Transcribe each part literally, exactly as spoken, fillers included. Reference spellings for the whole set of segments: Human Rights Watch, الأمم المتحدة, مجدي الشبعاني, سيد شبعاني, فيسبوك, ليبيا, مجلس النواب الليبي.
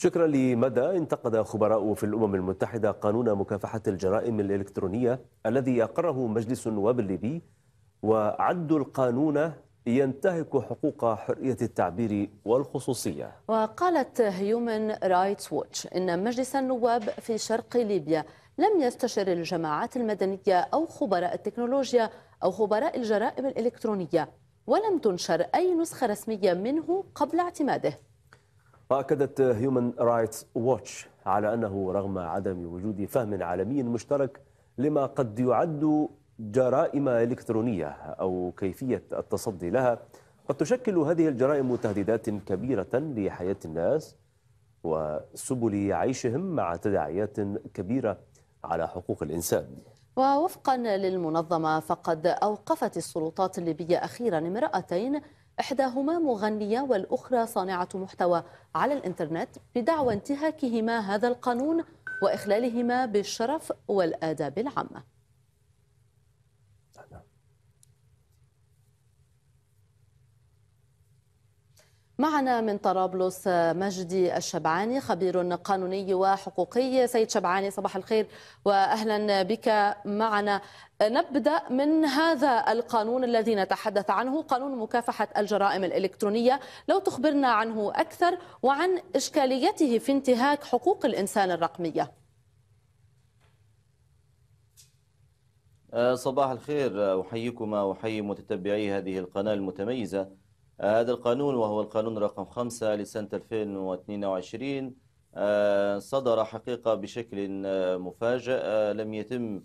شكرا لمدى. انتقد خبراء في الأمم المتحدة قانون مكافحة الجرائم الإلكترونية الذي أقره مجلس النواب الليبي، وعدوا القانون ينتهك حقوق حرية التعبير والخصوصية. وقالت هيومن رايتس ووتش إن مجلس النواب في شرق ليبيا لم يستشر الجماعات المدنية أو خبراء التكنولوجيا أو خبراء الجرائم الإلكترونية، ولم تنشر أي نسخة رسمية منه قبل اعتماده. وأكدت هيومن رايتس ووتش على أنه رغم عدم وجود فهم عالمي مشترك لما قد يعد جرائم إلكترونية أو كيفية التصدي لها، قد تشكل هذه الجرائم تهديدات كبيرة لحياة الناس وسبل عيشهم، مع تداعيات كبيرة على حقوق الإنسان. ووفقا للمنظمة فقد أوقفت السلطات الليبية أخيرا امرأتين، إحداهما مغنية والأخرى صانعة محتوى على الإنترنت، بدعوى انتهاكهما هذا القانون وإخلالهما بالشرف والآداب العامة. معنا من طرابلس مجدي الشبعاني، خبير قانوني وحقوقي. سيد شبعاني صباح الخير وأهلا بك معنا. نبدأ من هذا القانون الذي نتحدث عنه، قانون مكافحة الجرائم الإلكترونية، لو تخبرنا عنه أكثر وعن إشكاليته في انتهاك حقوق الإنسان الرقمية. صباح الخير، أحييكما وأحيي متتبعي هذه القناة المتميزة. هذا القانون وهو القانون رقم خمسة لسنة ألفين واثنين وعشرين صدر حقيقة بشكل مفاجئ، لم يتم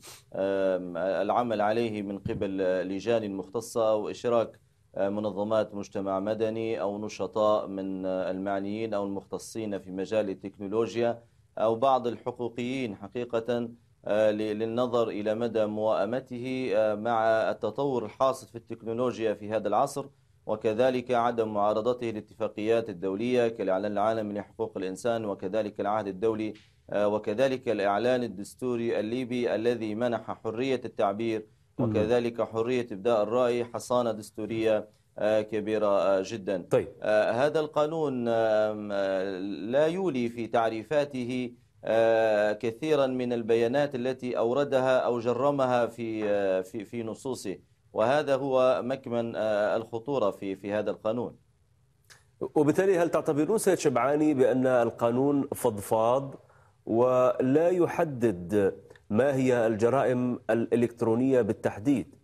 العمل عليه من قبل لجان مختصة وإشراك منظمات مجتمع مدني أو نشطاء من المعنيين أو المختصين في مجال التكنولوجيا أو بعض الحقوقيين حقيقة للنظر إلى مدى موائمته مع التطور الحاصل في التكنولوجيا في هذا العصر، وكذلك عدم معارضته للاتفاقيات الدولية كالإعلان العالمي لحقوق الإنسان وكذلك العهد الدولي وكذلك الإعلان الدستوري الليبي الذي منح حرية التعبير وكذلك حرية إبداء الرأي حصانة دستورية كبيرة جدا. طيب. هذا القانون لا يولي في تعريفاته كثيرا من البيانات التي أوردها أو جرمها في في في نصوصه، وهذا هو مكمن الخطورة في في هذا القانون. وبالتالي هل تعتبرون سيد شبعاني بأن القانون فضفاض ولا يحدد ما هي الجرائم الإلكترونية بالتحديد؟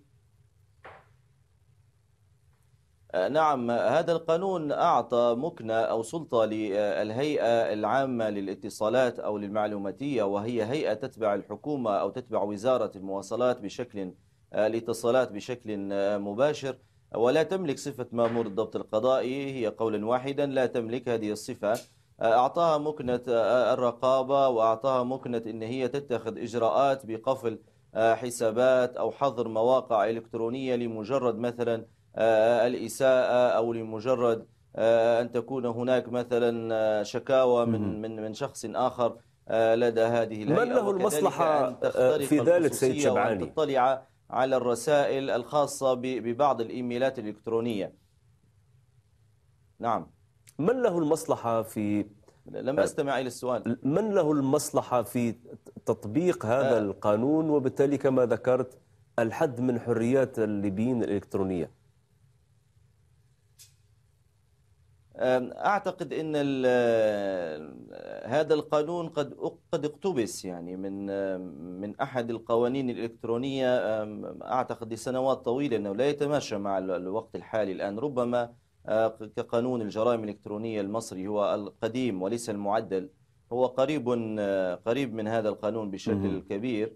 نعم، هذا القانون أعطى مكنة أو سلطة للهيئة العامة للاتصالات أو للمعلوماتية، وهي هيئة تتبع الحكومة أو تتبع وزارة المواصلات بشكل الاتصالات بشكل مباشر، ولا تملك صفة مأمور الضبط القضائي، هي قولا واحدا لا تملك هذه الصفة. أعطاها مكنة الرقابة وأعطاها مكنة أن هي تتخذ إجراءات بقفل حسابات أو حظر مواقع إلكترونية لمجرد مثلا الإساءة أو لمجرد أن تكون هناك مثلا شكاوى من من من شخص آخر لدى هذه الهيئة. من له المصلحة في ذلك سيد شبعاني؟ وأن تطلع على الرسائل الخاصة ببعض الإيميلات الإلكترونية. نعم. من له المصلحة في لم أستمع إلى السؤال. من له المصلحة في تطبيق هذا آه. القانون وبالتالي كما ذكرت الحد من حريات الليبيين الإلكترونية؟ أعتقد أن هذا القانون قد قد اقتبس يعني من من أحد القوانين الإلكترونية، أعتقد لسنوات طويلة أنه لا يتماشى مع الوقت الحالي الآن، ربما كقانون الجرائم الإلكترونية المصري هو القديم وليس المعدل، هو قريب قريب من هذا القانون بشكل كبير.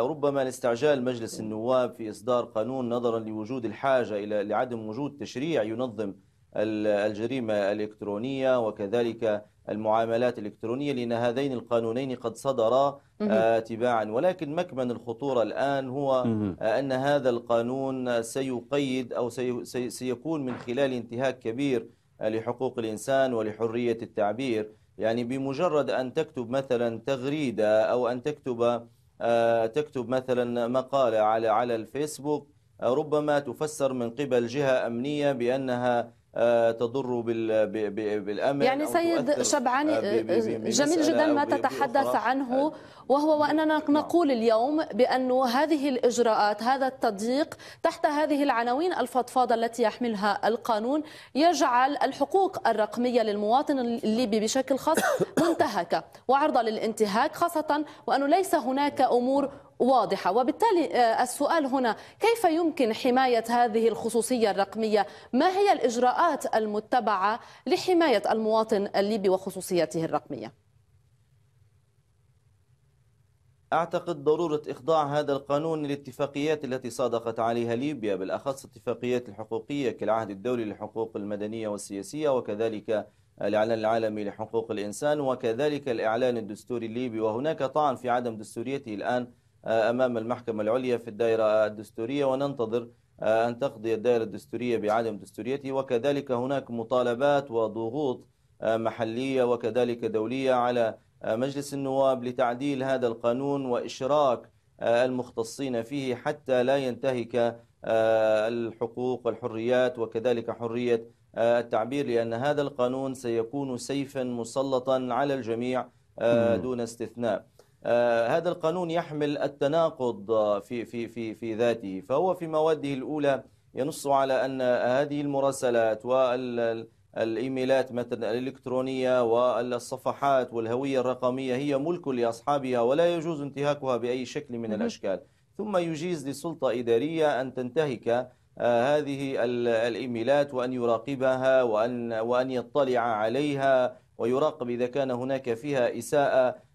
ربما استعجال مجلس النواب في إصدار قانون نظرا لوجود الحاجة إلى لعدم وجود تشريع ينظم الجريمة الإلكترونية وكذلك المعاملات الإلكترونية، لأن هذين القانونين قد صدرا تباعا، ولكن مكمن الخطورة الآن هو أن هذا القانون سيقيد أو سيكون من خلال انتهاك كبير لحقوق الإنسان ولحرية التعبير. يعني بمجرد أن تكتب مثلا تغريدة أو أن تكتب تكتب مثلا مقالة على على الفيسبوك ربما تفسر من قبل جهة أمنية بأنها تضر بالأمن. يعني سيد شبعاني جميل جدا ما تتحدث عنه، وهو وأننا نقول اليوم بأن هذه الإجراءات، هذا التضييق تحت هذه العناوين الفضفاضة التي يحملها القانون، يجعل الحقوق الرقمية للمواطن الليبي بشكل خاص منتهكة وعرضة للانتهاك، خاصة وأنه ليس هناك أمور واضحة. وبالتالي السؤال هنا، كيف يمكن حماية هذه الخصوصية الرقمية؟ ما هي الإجراءات المتبعة لحماية المواطن الليبي وخصوصيته الرقمية؟ أعتقد ضرورة إخضاع هذا القانون للاتفاقيات التي صادقت عليها ليبيا، بالأخص الاتفاقيات الحقوقية كالعهد الدولي للحقوق المدنية والسياسية، وكذلك الإعلان العالمي لحقوق الإنسان، وكذلك الإعلان الدستوري الليبي. وهناك طعن في عدم دستوريته الآن أمام المحكمة العليا في الدائرة الدستورية، وننتظر أن تقضي الدائرة الدستورية بعدم دستوريته. وكذلك هناك مطالبات وضغوط محلية وكذلك دولية على مجلس النواب لتعديل هذا القانون وإشراك المختصين فيه حتى لا ينتهك الحقوق والحريات وكذلك حرية التعبير، لأن هذا القانون سيكون سيفا مسلطا على الجميع دون استثناء. هذا القانون يحمل التناقض في في في في ذاته، فهو في مواده الأولى ينص على أن هذه المراسلات والإيميلات مثلا الإلكترونية والصفحات والهوية الرقمية هي ملك لأصحابها ولا يجوز انتهاكها بأي شكل من الأشكال، ثم يجيز لسلطة إدارية أن تنتهك هذه الإيميلات وأن يراقبها وأن وأن يطلع عليها ويراقب إذا كان هناك فيها إساءة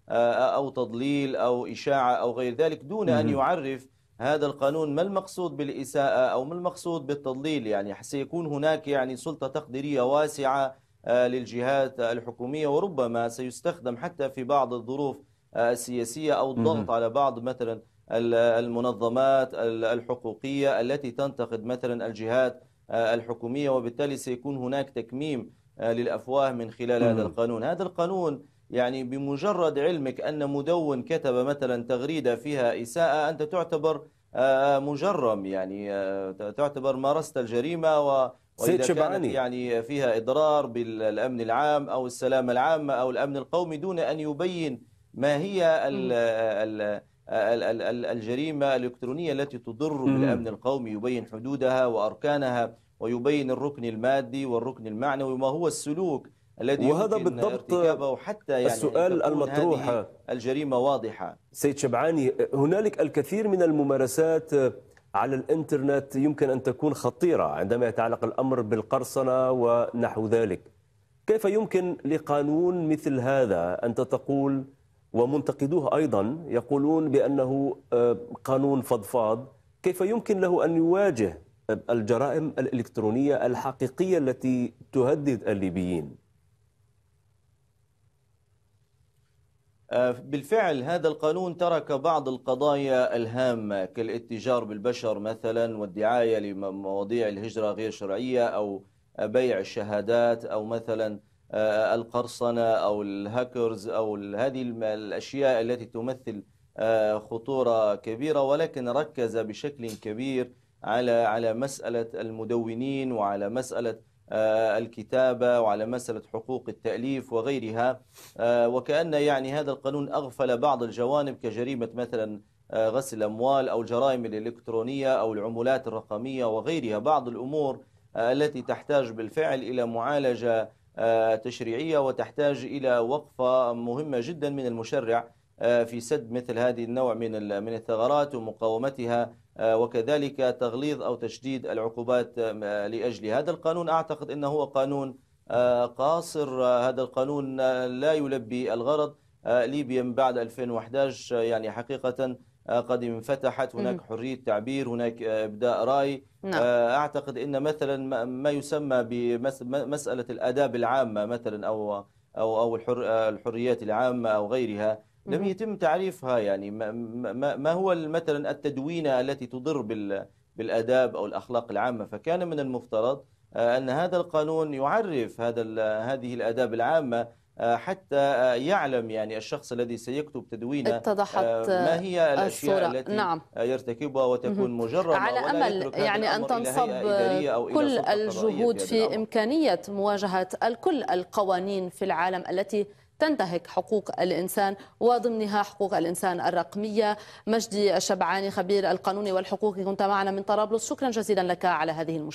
أو تضليل أو إشاعة أو غير ذلك، دون أن يعرف هذا القانون ما المقصود بالإساءة أو ما المقصود بالتضليل. يعني سيكون هناك يعني سلطة تقديرية واسعة للجهات الحكومية، وربما سيستخدم حتى في بعض الظروف السياسية أو الضغط على بعض مثلا المنظمات الحقوقية التي تنتقد مثلا الجهات الحكومية، وبالتالي سيكون هناك تكميم للأفواه من خلال هذا القانون. هذا القانون يعني بمجرد علمك أن مدون كتب مثلا تغريدة فيها إساءة أنت تعتبر مجرم، يعني تعتبر مارست الجريمة، وإذا كانت يعني فيها إضرار بالأمن العام أو السلامة العامة أو الأمن القومي دون أن يبين ما هي ال ال ال الجريمة الإلكترونية التي تضر بالأمن القومي، يبين حدودها وأركانها ويبين الركن المادي والركن المعنوي وما هو السلوك الذي وهذا بالضبط حتى يعني السؤال المطروح. الجريمة واضحة سيد شبعاني، هنالك الكثير من الممارسات على الانترنت يمكن أن تكون خطيرة عندما يتعلق الأمر بالقرصنة ونحو ذلك، كيف يمكن لقانون مثل هذا أنت تقول ومنتقدوه أيضا يقولون بأنه قانون فضفاض، كيف يمكن له أن يواجه الجرائم الإلكترونية الحقيقية التي تهدد الليبيين؟ بالفعل هذا القانون ترك بعض القضايا الهامة كالاتجار بالبشر مثلا والدعاية لمواضيع الهجرة غير شرعية أو بيع الشهادات أو مثلا القرصنة أو الهاكرز أو هذه الأشياء التي تمثل خطورة كبيرة، ولكن ركز بشكل كبير على على مسألة المدونين وعلى مسألة الكتابة وعلى مسألة حقوق التأليف وغيرها، وكأن يعني هذا القانون أغفل بعض الجوانب كجريمة مثلا غسل الأموال أو الجرائم الإلكترونية أو العملات الرقمية وغيرها، بعض الأمور التي تحتاج بالفعل إلى معالجة تشريعية وتحتاج إلى وقفة مهمة جدا من المشرع في سد مثل هذه النوع من من الثغرات ومقاومتها، وكذلك تغليظ أو تشديد العقوبات لأجل هذا القانون. أعتقد أنه هو قانون قاصر، هذا القانون لا يلبي الغرض. ليبيا من بعد ألفين وأحد عشر يعني حقيقة قد انفتحت، هناك حرية تعبير، هناك إبداء رأي. أعتقد أن مثلا ما يسمى بمسألة الآداب العامة مثلا أو أو الحريات العامة أو غيرها لم يتم تعريفها، يعني ما هو مثلا التدوينة التي تضر بالآداب أو الأخلاق العامة، فكان من المفترض أن هذا القانون يعرف هذا هذه الآداب العامة حتى يعلم يعني الشخص الذي سيكتب تدوينه ما هي الأشياء الصورة التي نعم. يرتكبها وتكون مجرمة، على أمل يعني أن تنصب كل الجهود في, في إمكانية مواجهة الكل القوانين في العالم التي تنتهك حقوق الإنسان وضمنها حقوق الإنسان الرقمية. مجدي الشبعاني خبير القانون والحقوق كنت معنا من طرابلس، شكرا جزيلا لك على هذه المشاهدة.